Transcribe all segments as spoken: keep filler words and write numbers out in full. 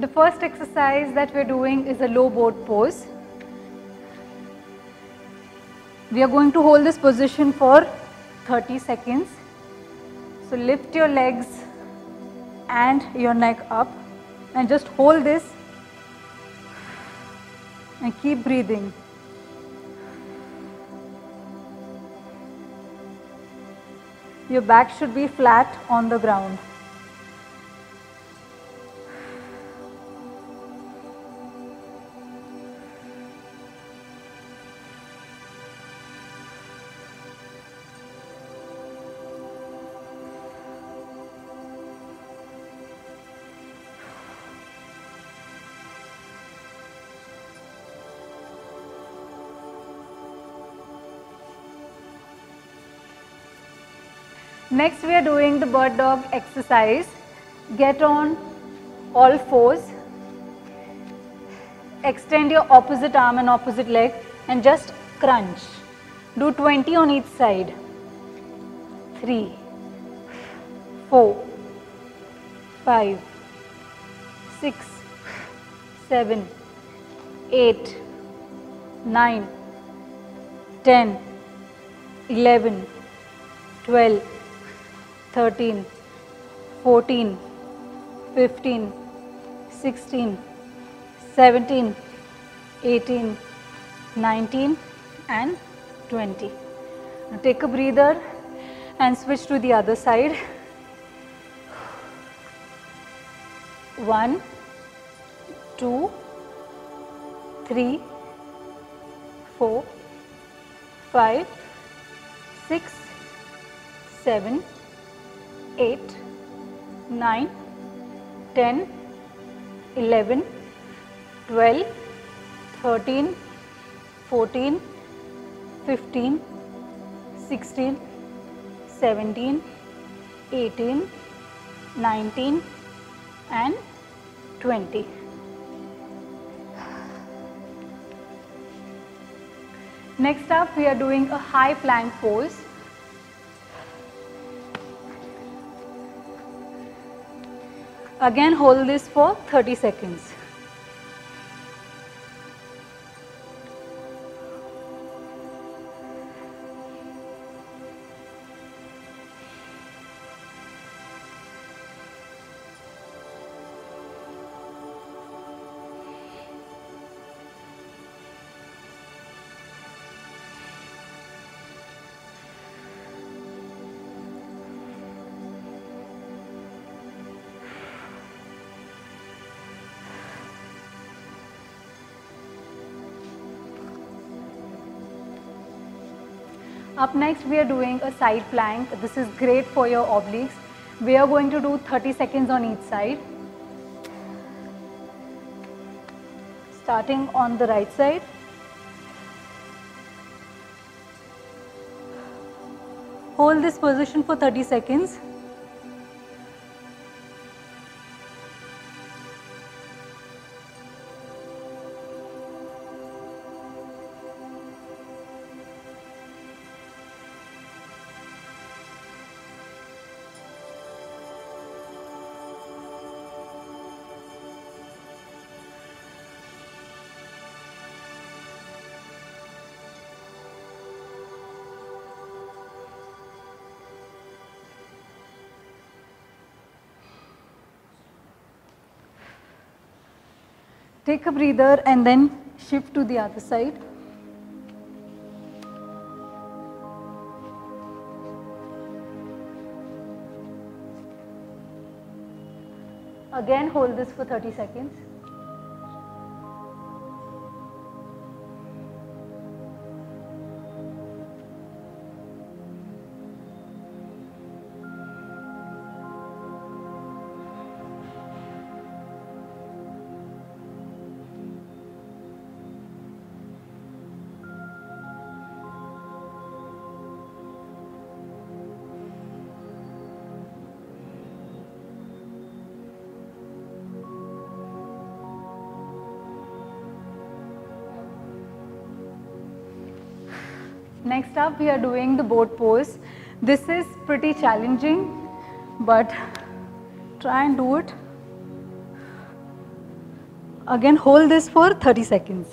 The first exercise that we're doing is a low boat pose. We are going to hold this position for thirty seconds. So lift your legs and your neck up and just hold this and keep breathing. Your back should be flat on the ground. Next, we are doing the bird dog exercise. Get on all fours. Extend your opposite arm and opposite leg and just crunch. Do twenty on each side. Three, four, five, six, seven, eight, nine, ten, eleven, twelve. thirteen, fourteen, fifteen, sixteen, seventeen, eighteen, nineteen and twenty. Now take a breather and switch to the other side. One, two, three, four, five, six, seven, eight, nine, ten, eleven, twelve, thirteen, fourteen, fifteen, sixteen, seventeen, eighteen, nineteen and twenty. Next up, we are doing a high plank pose. Again, hold this for thirty seconds. Up next, we are doing a side plank. This is great for your obliques. We are going to do thirty seconds on each side. Starting on the right side. Hold this position for thirty seconds. Take a breather and then shift to the other side. Again, hold this for thirty seconds. Next up, we are doing the boat pose. This is pretty challenging, but try and do it. Again, hold this for thirty seconds.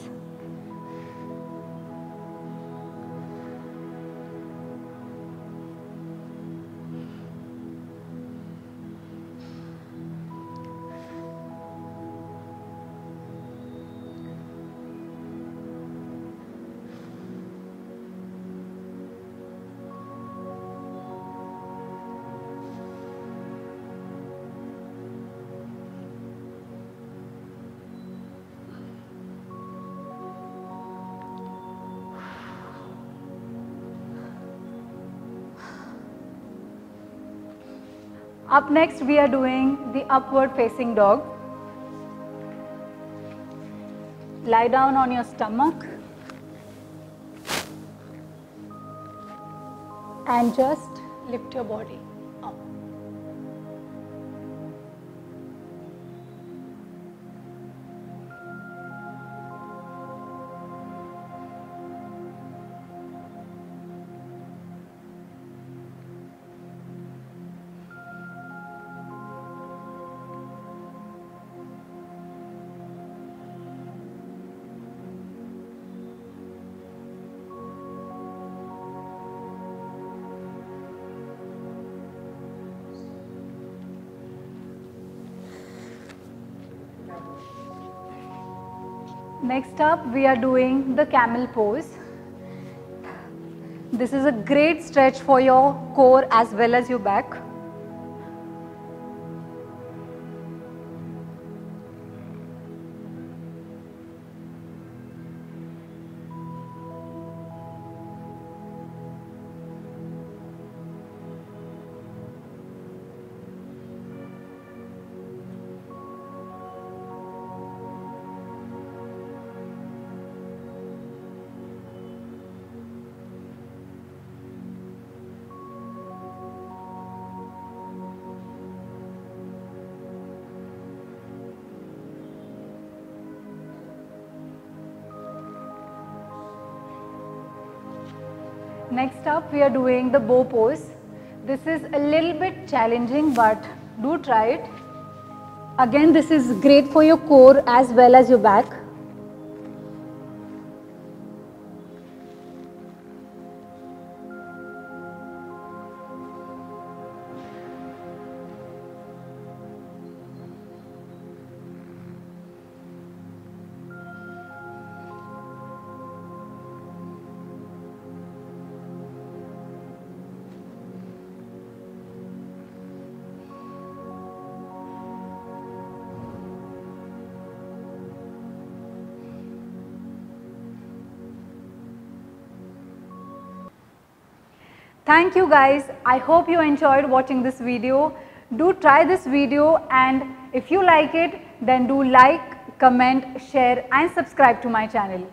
Up next, we are doing the upward facing dog. Lie down on your stomach and just lift your body up. Next up, we are doing the camel pose. This is a great stretch for your core as well as your back. Next up, we are doing the bow pose. This is a little bit challenging, but do try it. Again, this is great for your core as well as your back. Thank you guys. I hope you enjoyed watching this video. Do try this video, and if you like it, then do like, comment, share and subscribe to my channel.